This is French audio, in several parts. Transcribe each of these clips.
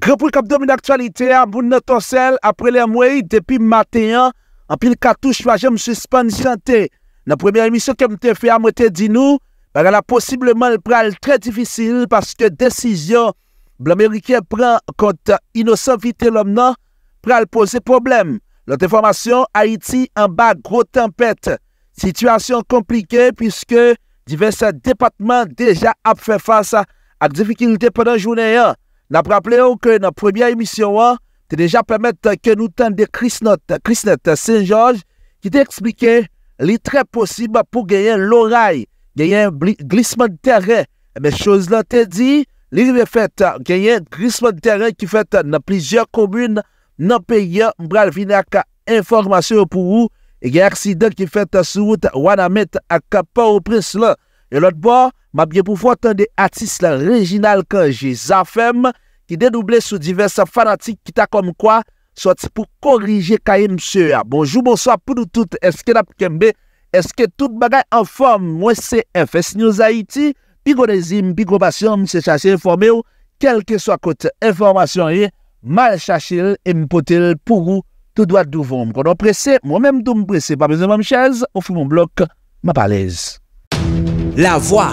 Grand pour cap domine l'actualité à Boun Torcel après les mois depuis matin en pile cartouche j'aime suspendre chanter. Dans première émission que m'te fait à m'te dit nous bagala possiblement le pral très difficile parce que décision l'américain prend contre innocent vite l'homme non pral poser problème. L'autre information Haïti en bas gros tempête. Situation compliquée puisque divers départements déjà a fait face à difficultés pendant journée. Nous avons rappelé que dans la première émission, c'est déjà permettre que nous tendions Chrisnet Saint-Georges qui t'expliquait les très possible pour gagner l'oreille, gagner un glissement de terrain. Mais chose là te dit, l'hiver fait gagner un glissement de terrain qui fait dans plusieurs communes dans le pays. M'bral vinak information pour vous. Il y a un accident qui fait sur route Wanamet à Port-au-Prince là. Et l'autre bord, m'a bien pour voir tant des artistes régional Kangé Zafem qui dédoublé sous divers fanatiques qui t'a comme quoi sorti pour corriger Kaye monsieur. Bonjour, bonsoir pour nous toutes. Est-ce que Napkembe, est-ce que tout bagaille en forme? Moi c'est FS News Haïti, Pigonezim, Pigobation, c'est chercher informé ou quel que soit côté information mal chercher et m'potel pour vous tout droit d'ouvrir. Quand on presse, moi-même d'où me presse, pas besoin de ma chaise, on fait mon bloc, ma palaise. La voix,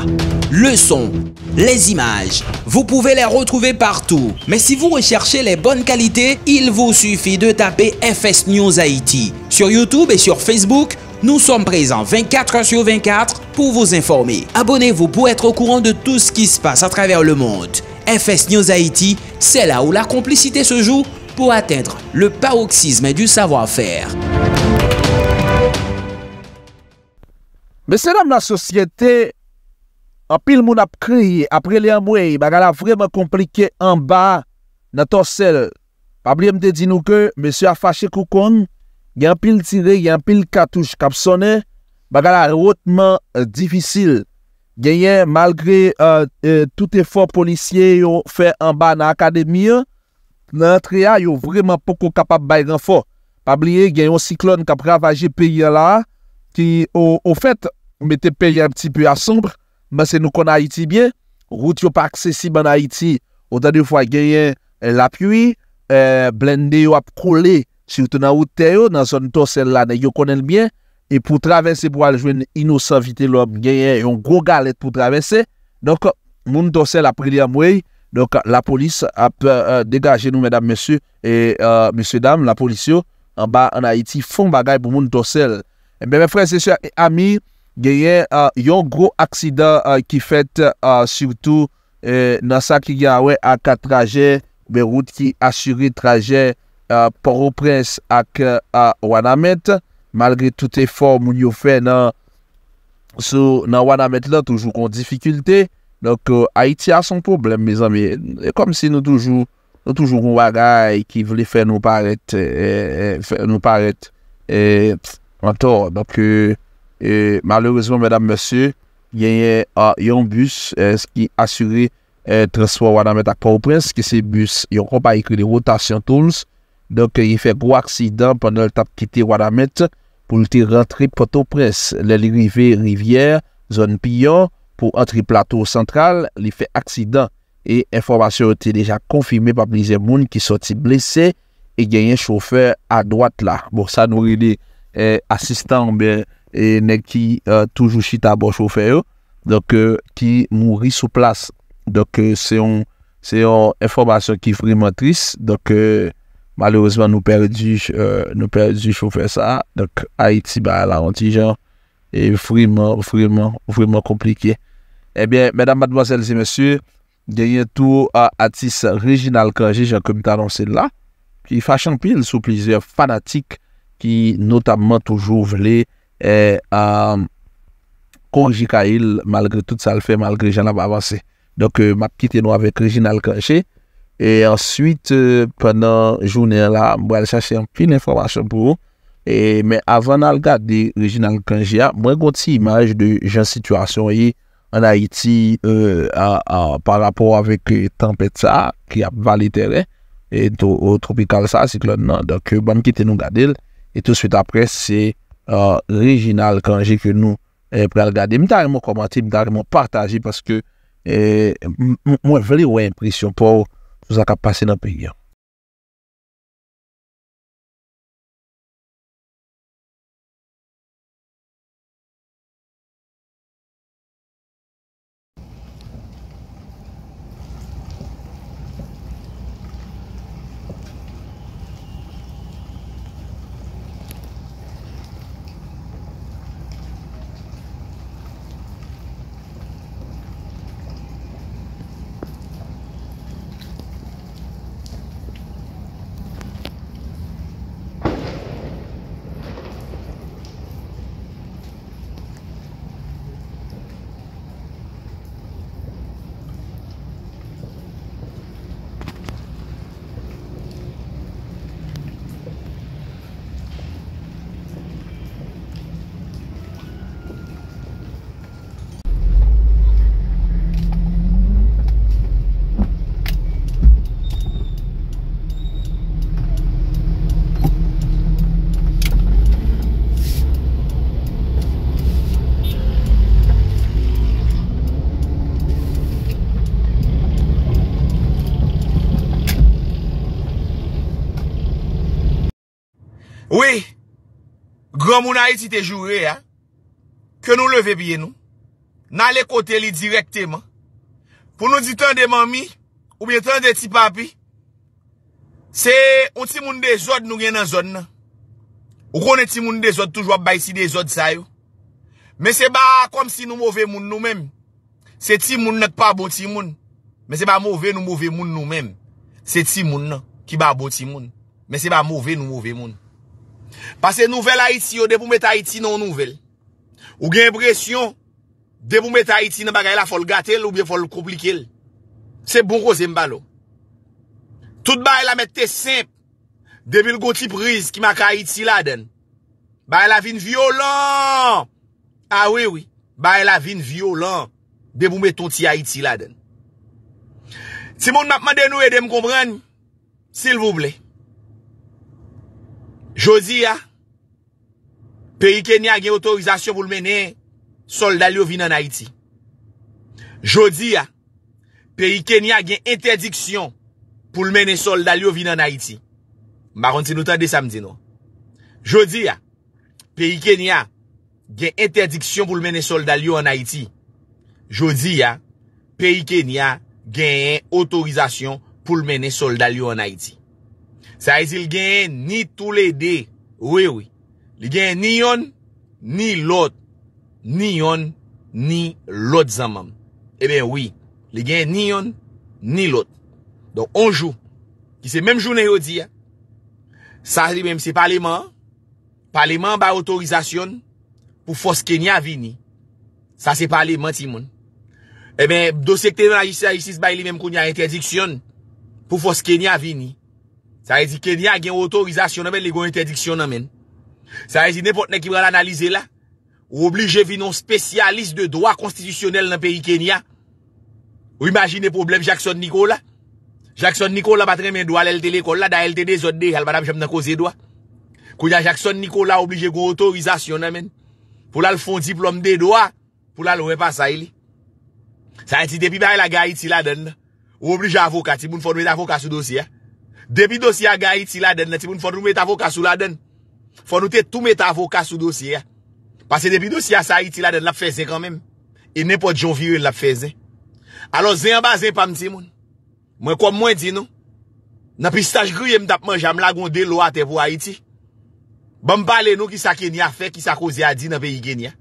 le son, les images, vous pouvez les retrouver partout. Mais si vous recherchez les bonnes qualités, il vous suffit de taper FS News Haïti. Sur YouTube et sur Facebook, nous sommes présents 24h/24 pour vous informer. Abonnez-vous pour être au courant de tout ce qui se passe à travers le monde. FS News Haïti, c'est là où la complicité se joue pour atteindre le paroxysme du savoir-faire. Mais c'est dans la société, en pile moun ap crié après les mois, bagala vraiment compliqué en bas dans Torcel. Pas oublier me dit nous que monsieur a fâché Koukon, il y a un pile tiré, il y a un pile cartouche qui a sonné, bagala hautement difficile. Gagné malgré tout effort policier yo fait en bas dans l'académie, l'entrée a yo vraiment pas capable bail renfort. Pas oublier gagné un cyclone qui a ravagé pays là qui au fait mettez pays un petit peu à sombre, mais c'est nous qu'on Haïti bien, route yo pas accessible en Haïti, autant de fois gagner la pluie, blindé yo a coller surtout dans route yo dans zone Torcel là, yo connaît bien et pour traverser pour aller joindre innocent vite l'homme, gagner un gros galette pour traverser. Donc moun Torcel a pris l'amouille, donc la police a dégagé nous mesdames messieurs et messieurs dames, la police yo en bas en Haïti font bagaille pour moun Torcel. Eh bien, mes frères et sœurs et amis, il y a un gros accident qui fait surtout dans ça qui a à 4 trajets, mais route qui assuré trajet Port-au-Prince à Wanamet. Malgré tout effort qu'on a fait dans Wanamet, là, toujours en difficulté. Donc, Haïti a son problème, mes amis. Comme si nous toujours on bagaille qui voulait faire nous paraître. Donc, malheureusement, mesdames, messieurs, il y a un bus qui assuré transport Wanamet à Port-au-Prince, qui c'est bus, il n'y a pas écrit de rotation tools. Donc, il fait gros accident pendant le temps de quitter Wanamet pour rentrer Port-au-Prince. Les rivières, zone pillon, pour entrer plateau central, il fait accident. Et information était déjà confirmée par plusieurs personnes qui sont blessés et il y a un chauffeur à droite là. Bon, ça nous relève. Assistant et nèg qui toujours chita bon chauffeur donc qui mourit sur place donc c'est une information qui est vraiment triste donc malheureusement nous perdu chauffeur ça donc Haïti bah la antigen est vraiment compliqué. Eh bien mesdames mademoiselles et messieurs dernier tour à artiste Reginald Kangé j'ai comme annoncé là qui fâche pile sous plusieurs fanatiques qui notamment toujours voulait corriger Kaïl malgré tout ça le fait, malgré j'en avais avancé. Donc, je quitté nous avec Reginald Kangé. Et ensuite, pendant la journée, là, je vais chercher un peu d'informations pour vous. Mais avant de regarder Reginald Kangé, moi, j'ai une petite image de la situation en Haïti par rapport avec tempête ça, qui a valé terrain, et au tropical ça, cyclone. Non. Donc, je vais quitter nous regarder. Et tout de suite après, c'est Reginald Kangé que nous prenons regarder. Je vais commenter, je vais partager parce que moi, je voulais avoir l'impression pour ça qui a passé dans le pays. Oui, grand moun Haïti te juré, hein, que nous lever bien nous, n'allez côté li directement, pour nous dire tant de mami, ou bien tant de ti papi, c'est un ti moun des autres nous gen dans zone nan. Ou connaît ti moun des autres toujours bay si des autres ça yo. Mais c'est pas comme si nous mauvais moun nous-mêmes. C'est ti moun nan pas bon ti moun. Mais c'est pas mauvais nous mauvais moun nous-mêmes. C'est ti moun nan qui ba bon ti moun. Mais c'est pas mauvais nous mauvais moun. Parce que nouvelle Haïti, ou de pou mettre Haïti non nouvelle. Ou gen impression, de pou mettre Haïti nan bagay la, faut le gâter, ou bien faut le compliquer. C'est bon cause m'balo. Tout bagay la mette simple. Depuis le goti prise qui marque Haïti la den. Bagay la vin violent. Ah oui. Bagay la vin violent. De pou mettre ton ti Haïti la den. Si moun m'a demandé nous aider me comprendre, s'il vous plaît. Jodi a pays Kenya a gen autorisation pour le mener soldats yo vinn en Haïti. Jodi a pays Kenya a gen interdiction pour le mener soldats yo vinn en Haïti. M'a konti nou tande samedi non. Jodi a pays Kenya gen interdiction pour le mener soldats yo en Haïti. Jodi a pays Kenya gen autorisation pour le mener soldats yo en Haïti. Ça il gagne ni tous les deux. Oui. Il gagne ni yon, ni l'autre. Ni yon, ni l'autre zaman. Eh bien oui. Il gagne ni yon, ni l'autre. Donc on joue. Qui c'est même journée aujourd'hui. Ça dit même c'est parlement. Parlement ba autorisation pour force Kenya vini. Ça c'est parlement Timon. Eh bien dossier que la justice ba lui même qu'on y a interdiction pour force Kenya vini. Ça veut dire que Kenya a une autorisation, mais il y a une interdiction. Ça veut dire n'importe qui va l'analyser là. Ou obligé venir un spécialiste de droit constitutionnel dans le pays Kenya. Ou imaginez le problème Jackson Nicolas. Jackson Nicolas va traîner droit à l'école là, dans LTD des autres dé, elle va jamais causer droit. Quand il y a Jackson Nicolas obligé une autorisation pour là le fond diplôme de droit, pour là le pas ça il. Ça veut dire depuis ba la Haïti là donne. Ou obligé avocat, il faut mettre avocat sur dossier. Depuis dossier à Haïti la donne, faut nous mettre avocat sous la donne. Faut nous tout mettre avocat sous dossier. Parce que depuis dossier à Haïti la donne, l'a fait quand même. Et n'importe qui viré l'a fait. Alors, c'est en bas, c'est pas m'ti moun. Moi, comme moi, dis non. N'a pistache grillé m'tap manje, m'la gondé l'eau à te pour Haïti. Bon, parle nous qui sa Kenya fait, qui sa cause a dit dans pays Kenya.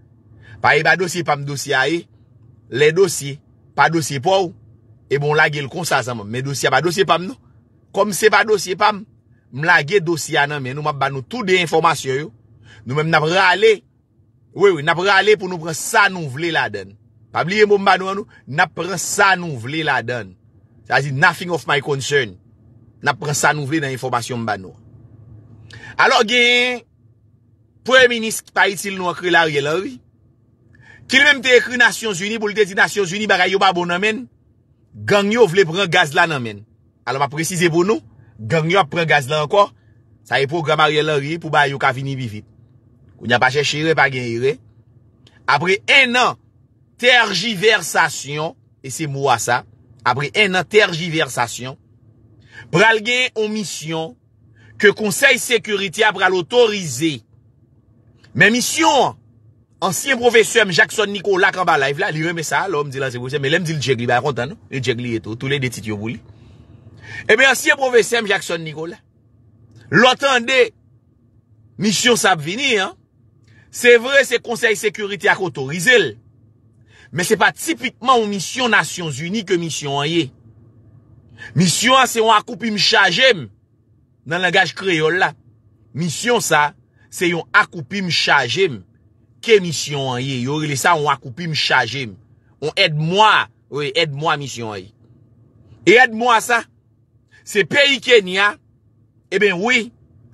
Par exemple, dossier, pas m'dossier à les dossiers, pas dossier pour ou. Et bon, la gueule, comme ça, mais dossier, pas m'nou. Comme c'est pas dossier pam, m'lage dossier nan mais nous m'a ba nous tout des informations yo. Nous même n'a râlé. Oui, n'a râlé pour nous prendre ça nous voulons la donne. Pas oublier mon ba nous n'a prend ça nous voulons la donne. Ça dit nothing of my concern. N'a prend ça nous voulons dans information ba nous. Alors gen premier ministre Haïti nous écrit Ariel Henry. Qui même te écrit Nations Unies pour te dire Nations Unies bagay yo ba bon nan men. Gang yo vle prendre gaz la nan men. Alors, m'a préciser pour nous, gang yo prend gaz là encore, ça est programme Ariel Henry pour ba yo ka vini vivit. On n'a pas cherché pas gagner. Après un an tergiversation et c'est moi ça. Après un an tergiversation, pral gen on mission que Conseil sécurité a pral autorisé. Mais mission ancien professeur Jackson Nicolas en bas live là, il remet ça, l'homme dit là c'est possible, mais l'homme dit le Jegli ba content non, le Jegli et tout, tous les titres pour lui. Eh bien ancien professeur Jackson Nicolas. L'entendez mission ça venir hein. C'est vrai c'est Conseil sécurité a autorisé. Mais c'est pas typiquement une mission Nations Unies que mission est. Mission c'est on a coupé me charger dans le langage créole là. Mission ça c'est on a coupé me charger que mission est. Yo relé ça on a coupé me charger. On aide-moi, oui, aide-moi mission est. Et aide-moi ça. C'est pays Kenya eh ben oui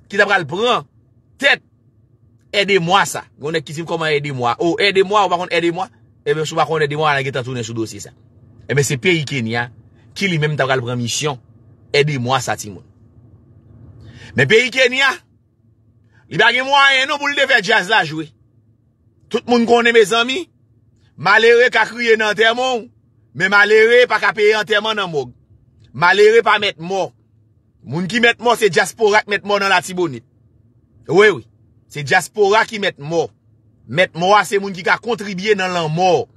qui t'a pral prend tête aidez-moi ça. On est qui dit comment aidez-moi. Oh aidez-moi, on va aidez-moi. Eh bien, si vous ne aidez-moi à la guette à tourner sur dossier, ça. Eh bien, c'est pays Kenya, qui lui-même t'a pris la mission, aidez-moi, ça, Timon. Mais pays Kenya, il n'y a pas de moyen, non, pour le faire jazz là, jouer. Tout le monde connaît mes amis, malheureux qu'a crié dans l'enterrement, mais malheureux pas qu'a payé l'enterrement dans mog. Malheureux pas mettre mort. Moun qui mettre mort, c'est diaspora qui mettre mort dans la Tibonite. Oui, oui. C'est diaspora qui mettre mort. Mettre moi, c'est moun qui a contribué dans l'an mort.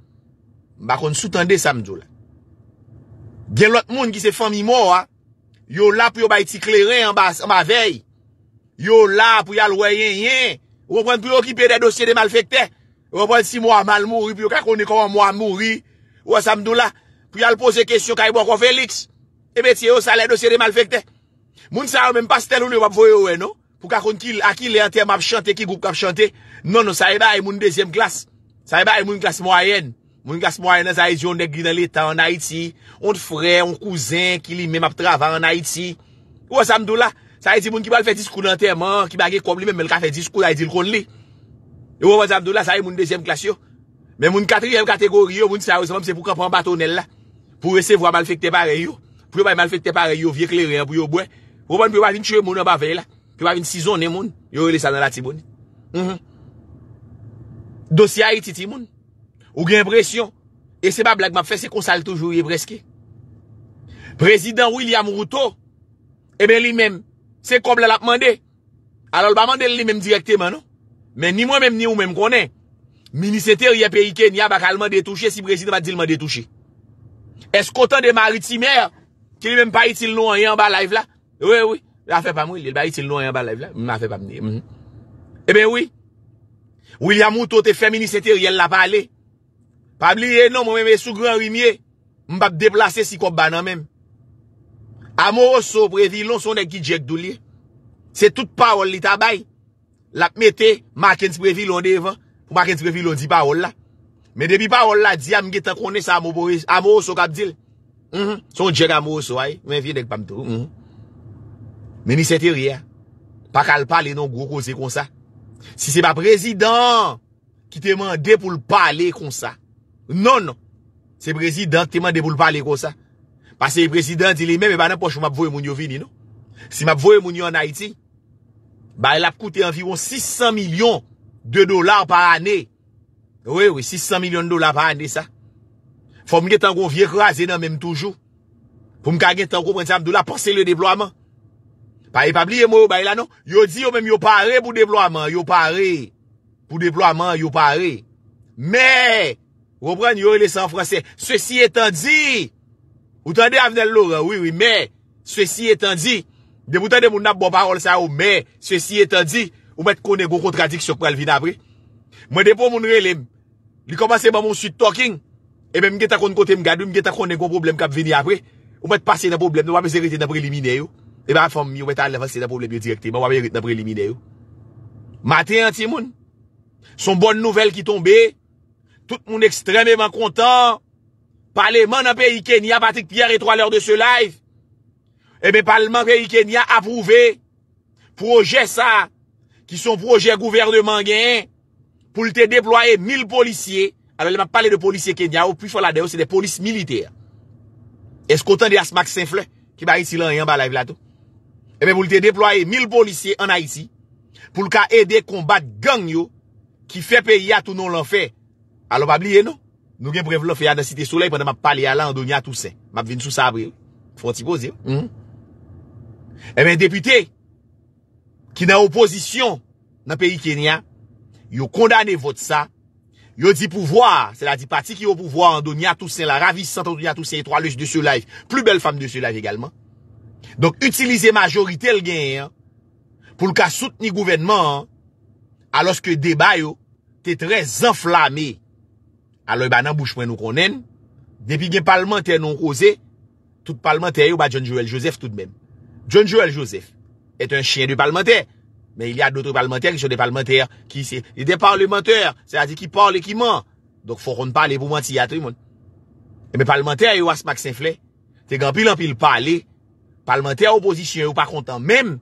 Bah, qu'on sous-tendait ça, m'dou là. Gen l'autre moun qui se famille mort, hein. Yo là pour yo ba ti clairin en bas veille. Yo là pour y'a loyen yen. Ou prendre pour occuper des dossiers de malfectés. Ou prendre 6 mois mal mouri, pour y'a connaît comment moi mouri. Ou ça m'dou là. Pour y'a poser question kay bon Félix. Et ben, tiens, ça les dossiers de malfectés. Moun sa même pas stel ou le wap voye ou non? Pour qu'on kil, à qui les entiers m'a chanté, qui groupe m'a chanté. Non, non, ça y est pas, moun deuxième classe. Ça y est pas, moun classe moyenne. Moun classe moyenne, ça y est, on est dans l'état en Haïti. On frère, on cousin, qui lui-même a travaillé en Haïti. Ou ça m'dou là? Ça y est, moun qui va faire discours d'enterrement, qui va comme lui-même, il va faire discours, il dit le conli. Et ou ça m'dou là, ça y est, moun deuxième classe yo. Mais moun quatrième catégorie yo, moun ça, c'est pour qu'on prenne bâtonnel là. Pour recevoir malfecté pareil yo. Pour pas malfecté pareil yo, vieux clairin, pour yo bois. Ou pas, pour pas venir tuer moun en bas là. Puis va une saison né moun, yo relé ça dans la Tibonite. Dossier Haïti ti moun. Ou gen pression et c'est pas blague m'a fait c'est qu'on sale toujours et presque. Président William Ruto eh ben lui-même c'est comme l'a demandé. Alors pas mandé lui-même directement non. Mais ni moi même ni ou même connaît. Ministre intérieur pays Kenya ba calmement toucher si président va dire le toucher. Est-ce qu'autant de maritimaires qui lui-même pas utile non en bas live là? Oui oui. La fait pas mourir, il va y loin en bas live là, m'a fait pas venir. Eh ben oui. William Ruto te fait ministre intérieur la parler. Pas oublier non, moi même sous grand rimier, m'pa déplacer si comme banan même. Amoroso Prévilon son nèg qui Jack Doulier. C'est toute parole li tabay. La mette Marquez Prévilon devant, pour Marquez Prévilon dit parole là. Mais depuis parole là dit am getan connait ça Amoroso k'ap dit. Son Jack Amoroso ay, mais vieux nèg pa m'tou. Ministre intérieur, pas qu'à parler non gros cause comme ça. Si c'est pas président qui te mandé pour le parler comme ça. Non, non. C'est président qui te mandé pour le parler comme ça. Parce que le président dit lui-même, bah, n'importe où m'a voué moun yo vini, non? Si m'a voué moun yo en Haïti, bah, il a coûté environ $600 millions par année. Oui, oui, $600 millions par année, ça. Faut m'gè tan gros vieux crasé dans même toujours. Pour m'ka gè tan gros prendre ça $1 penser le déploiement. Pas oublier moi ba là non yo dit yo même yo paré pour déploiement mais reprendre yo les en français ceci étant dit ou tendez Avenel Laurent oui mais ceci étant dit de vous tendez mon n'a bon parole ça mais ceci étant dit ou mettre connait go contradiction pour le venir après moi dépôt mon relève il commencer par mon suite talking et même geta kon côté me garde me geta connait go problème cap venir après ou mettre passer dans problème on va pas hériter dans préliminaire yo. Et bien, femme, vous mettez à l'avancer d'un problème directement, vous avez un préliminaire. Matin, anti-moun. Son bonne nouvelle qui tombe. Tout le monde extrêmement content. Parlement dans le pays Kenya, Patrick Pierre et 3 heures de ce live. Et bien, Parlement pays Kenya approuvé. Projet ça, qui sont projet gouvernement gain, pour te déployer 1000 policiers. Alors, il m'a parlé de policiers Kenya, au plus fort là-dedans, c'est des polices militaires. Est-ce qu'on tend des Asmac Saint-Fleur, qui va ici là, en bas live là-tout? Eh bien, pour te déployer 1000 policiers en Haïti, pour le cas aider combattre gang yo, qui fait payer à tout non l'enfer. Alors, pas oublier, non? Nous, gen bref l'enfer dans Cité Soleil, pendant ma parler à l'Andonia Toussaint. Ma vin sous sabre. Faut-il poser? Eh bien, député, qui n'a opposition dans le pays Kenya, ils ont condamné votre ça. Ils ont dit pouvoir, c'est-à-dire parti qui au pouvoir, Andonia Toussaint, la ravissante Andonia Toussaint, étoileuse de ce live, plus belle femme de ce live également. Donc, utiliser majorité le gain, pour le cas soutenir gouvernement, alors que débat, t'es très enflammé. Alors, ben, dans bouche, nous connaissons. Depuis que parlementaire non causé, tout parlementaire, bah, John Joel Joseph tout de même. John Joel Joseph est un chien de parlementaire. Mais il y a d'autres parlementaires qui sont des parlementaires, qui sont des parlementaires, c'est-à-dire qui parlent et qui mentent. Donc, faut qu'on parle pour mentir à tout le monde. Et mais parlementaire, il y a Smack Saint-Flé. T'es grand pile en pile parler. Parlementaire opposition, il pas content même.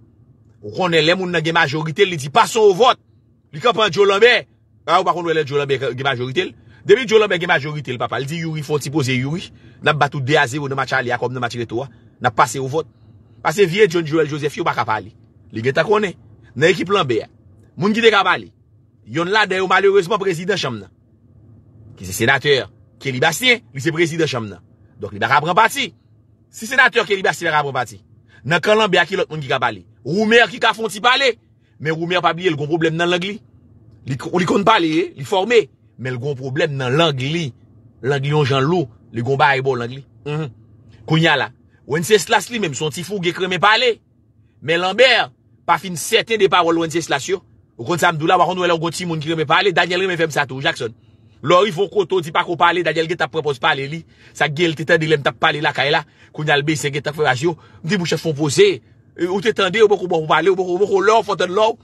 Ou qu'on est les gens qui ont majorité, ils disent passons au vote. Ils comprennent Joe Lambert. Ah, ou par contre, Joe Lambert qui a majorité. Depuis Joe Lambert qui a majorité, le papa, il dit, Yuri, faut-il poser Yuri. N'a pas battu 2-0 dans match à l'IA comme dans match retour. N'a pas passé au vote. Parce que vieux John Joel Joseph, il n'y a pas parler. Les gars, t'as connu. Dans l'équipe Lambert, moun ki te ka parler. Yon la de malheureusement président chambre. Qui c'est sénateur Kelly Bastien, lui c'est président chambre. Donc il va prendre parti. Si sénateur Kelly Bastien va prendre parti. Dans quand Lambert qui l'autre moun ki ka parler. Roumer qui ka font ti parler, mais Roumer pas oublier le gros problème dans l'anglais. Li konn parler, li formé, mais le gros problème dans l'anglais. L'anglais on Jean Lou, le gros bail bon l'anglais. Kounya la, Wenceslas lui même son ti fou gèkremé parler. Mais Lambert pas fin certain des paroles Wenceslas yo. Ou kon ça m'doula, par contre, ou gon ti moun ki reme parler, Daniel reme fèm ça tout, Jackson. Lori fon koto di pa ko parler, Daniel ge t'a propose parler li. Sa gel te tande lem t'a parler la kay la, koun al bese ge t'a fè radio, di bouche fon poser. Ou te tande ou beaucoup bon parler, ou beaucoup l'or fon tande l'or.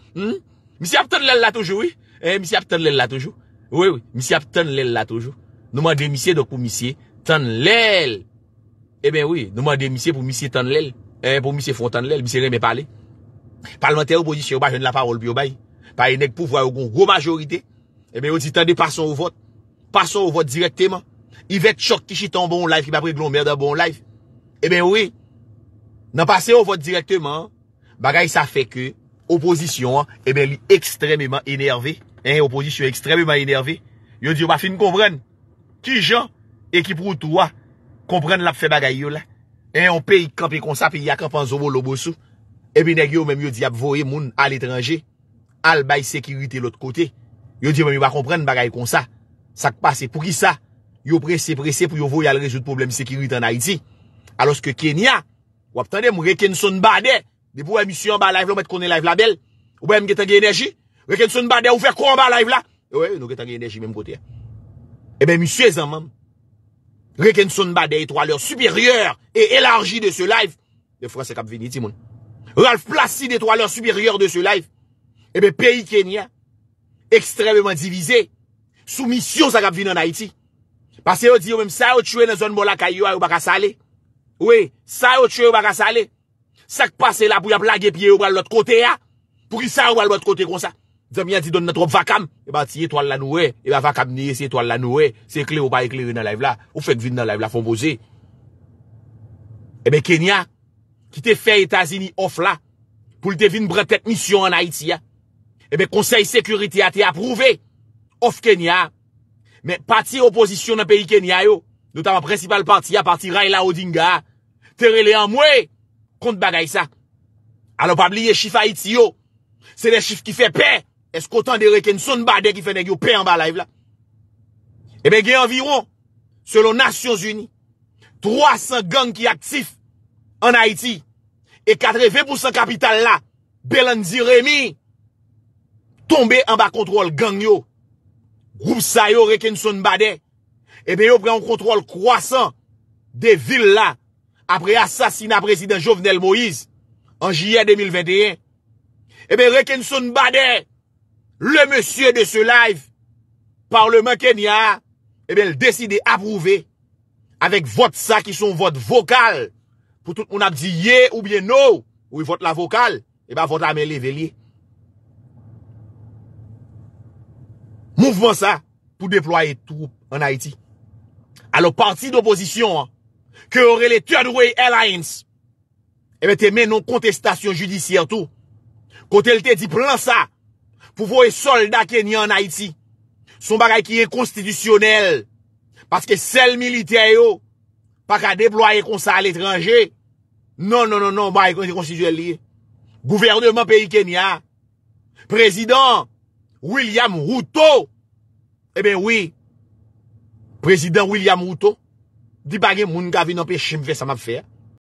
Monsieur a tande là toujours oui. Monsieur a tande là toujours. Oui, monsieur a tande là toujours. Nous mandé monsieur donc pour monsieur tande l'el. Eh ben oui, nous mandé monsieur pour monsieur tande l'el. Pour monsieur fon tande l'el, monsieur reme parler. Parlementaire opposition, bah, je ne la parole, puis, bah, par une pouvoir, une grosse majorité. Eh bien, on dit, attendez, passons au vote. Passons au vote directement. Il va être choc qui chita en bon live, qui va prendre glomère dans bon live. Eh bien, oui. N'en passer au vote directement, bagay, ça fait que, opposition, eh bien, extrêmement énervé. Hein, opposition extrêmement énervé. Yo dit, bah, fin comprendre. Qui gens, et qui pour toi, comprendre la fait bagay, yo, là. Hein, on paye, camper comme ça, puis y a camper en zobo, l'obosou. Et puis, nèg yo même yo di ap voye moun à l'étranger, al bay sécurité l'autre côté. Yo di même yo va comprendre bagay comme ça. Ça qui passe pour qui ça? Yo pressé pour yo voye al résoudre problème sécurité en Haïti. Alors que Kenya, ou ap tande moun Kenyon Bardet, de pour émission ba live là met connait live la belle. Ou même ki tangé énergie, Kenyon Bardet ou faire quoi en ba live là? Ouais, nous ki tangé énergie même côté. Eh ben monsieur zanman, Kenyon Bardet étoileur supérieur et élargi de ce live, les Français k'ap vini ti moun. Ralph Placide étoileur supérieur de ce live. Eh bien, pays Kenya, extrêmement divisé, soumission ça qui vient en Haïti. Parce que, dit, même, ça, tu es dans la zone Molakayo, ou baka salé. Oui, ça, tu es, ou baka salé. Ça qui passe là, pour y a blague, pied, ou l'autre côté, pour qu'il ça, ou l'autre côté, comme ça. Zamia dit, donne notre vacam. Eh bien, si étoile la noue, eh bien, vacam ni, si étoile la noue, c'est clair ou pas éclairé dans la live là, ou fait venir dans la live là, font poser. Eh bien, Kenya, qui te fait États-Unis off là, pour te venir prendre cette mission en Haïti, eh bien, Conseil sécurité a été approuvé, off Kenya. Mais, parti opposition dans le pays Kenya, yo, notamment principal parti, parti Raila Odinga, te relé en moué, contre bagay ça. Alors, pas oublier chiffre Haïti, yo. C'est les chiffres qui fait paix. Est-ce qu'autant de Kenyon Bardet qui fait nèg yo paix en bas live là? Eh bien, il y a environ, selon Nations Unies, 300 gangs qui actifs en Haïti. Et 80% capital là, Belanzi Rémi, tombé en bas contrôle gang yo. Groupe sa yo, Kenyon Bardet. Et bien, yo prend un contrôle croissant des villes là, après assassinat président Jovenel Moïse, en juillet 2021. Et bien, Kenyon Bardet, le monsieur de ce live, Parlement Kenya, et bien, il décide d'approuver, avec vote ça qui sont vote vocal, pour tout le monde a dit yé ou bien non, ou il vote la vocale, et bien vote la main levée. Mouvement ça, pour déployer tout en Haïti. Alors, parti d'opposition, que aurait les Third Way Alliance, et bien te mets non contestation judiciaire tout. Quand elle te dit plan ça, pour voir les soldats kenyans en Haïti, son bagay qui est constitutionnel, parce que celle militaire yo, pas qu'à déployer comme ça à l'étranger, Non, non, non, non, bah, il est constitutionnel lié. Gouvernement pays Kenya. Président William Ruto. Eh bien, oui. Président William Ruto. Dis pas que moun ka vin empêcher me faire ça m'a faire.